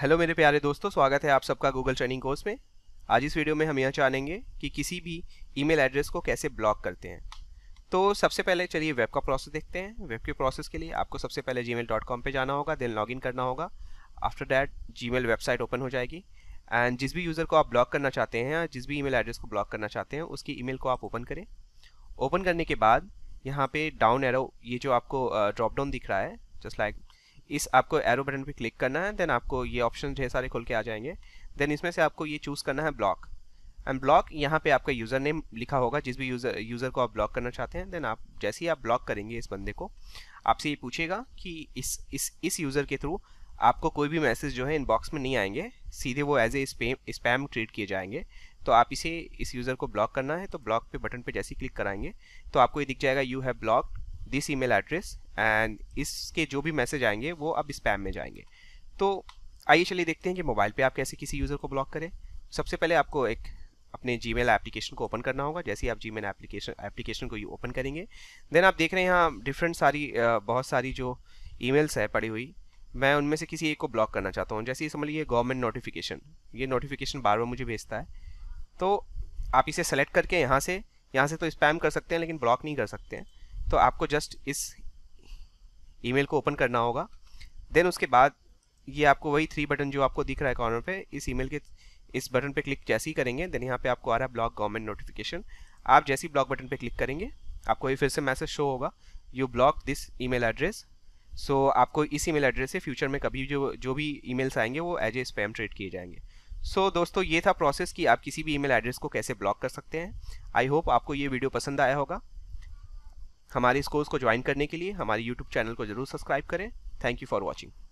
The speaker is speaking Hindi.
हेलो मेरे प्यारे दोस्तों, स्वागत है आप सबका गूगल ट्रेनिंग कोर्स में। आज इस वीडियो में हम यह जानेंगे कि किसी भी ईमेल एड्रेस को कैसे ब्लॉक करते हैं। तो सबसे पहले चलिए वेब का प्रोसेस देखते हैं। वेब के प्रोसेस के लिए आपको सबसे पहले gmail.com पे जाना होगा, देन लॉगिन करना होगा। After that Gmail website open हो जाएगी एंड जिस भी यूज़र को आप ब्लॉक करना चाहते हैं, जिस भी ईमेल एड्रेस को ब्लॉक करना चाहते हैं, उसकी ईमेल को आप ओपन करें। ओपन करने के बाद यहाँ पे डाउन एरो, ये जो आपको ड्रॉप डाउन दिख रहा है, जस्ट लाइक इस आपको एरो बटन पे क्लिक करना है। देन आपको ये ऑप्शन ढेर सारे खुल के आ जाएंगे। देन इसमें से आपको ये चूज़ करना है ब्लॉक एंड ब्लॉक, यहाँ पे आपका यूज़र नेम लिखा होगा जिस भी यूज़र को आप ब्लॉक करना चाहते हैं। देन आप जैसे ही आप ब्लॉक करेंगे इस बंदे को, आपसे ये पूछेगा कि इस यूज़र के थ्रू आपको कोई भी मैसेज जो है इनबॉक्स में नहीं आएंगे, सीधे वो एज ए स्पैम ट्रीट किए जाएंगे। तो आप इसे इस यूज़र को ब्लॉक करना है, तो ब्लॉक पे बटन पे जैसे ही क्लिक कराएंगे तो आपको ये दिख जाएगा you have block this email address and इसके जो भी मैसेज आएंगे वो अब स्पैम में जाएंगे। तो आइए चलिए देखते हैं कि मोबाइल पे आप कैसे किसी यूज़र को ब्लॉक करें। सबसे पहले आपको एक अपने जीमेल एप्लीकेशन को ओपन करना होगा। जैसे ही आप जीमेल एप्लीकेशन को ओपन करेंगे, देन आप देख रहे हैं यहाँ डिफरेंट सारी बहुत सारी जो ईमेल्स है पड़ी हुई, मैं उनमें से किसी एक को ब्लॉक करना चाहता हूँ। जैसे समझ लीजिए गवर्नमेंट नोटिफिकेशन, ये नोटिफिकेशन बार बार मुझे भेजता है, तो आप इसे सेलेक्ट करके यहाँ से तो स्पैम कर सकते हैं लेकिन ब्लॉक नहीं कर सकते हैं। तो आपको जस्ट इस ईमेल को ओपन करना होगा। देन उसके बाद ये आपको वही थ्री बटन जो आपको दिख रहा है कॉर्नर पे, इस ईमेल के इस बटन पे क्लिक जैसे ही करेंगे, देन यहाँ पे आपको आ रहा है ब्लॉक गवर्नमेंट नोटिफिकेशन। आप जैसे ही ब्लॉक बटन पे क्लिक करेंगे, आपको ये फिर से मैसेज शो होगा you block this email address. So आपको इस ईमेल एड्रेस से फ्यूचर में कभी जो भी ईमेल्स आएंगे वो एज ए स्पैम ट्रीट किए जाएंगे। सो दोस्तों, ये था प्रोसेस कि आप किसी भी ईमेल एड्रेस को कैसे ब्लॉक कर सकते हैं। आई होप आपको ये वीडियो पसंद आया होगा। हमारे इस कोर्स को ज्वाइन करने के लिए हमारे यूट्यूब चैनल को ज़रूर सब्सक्राइब करें। Thank you for watching.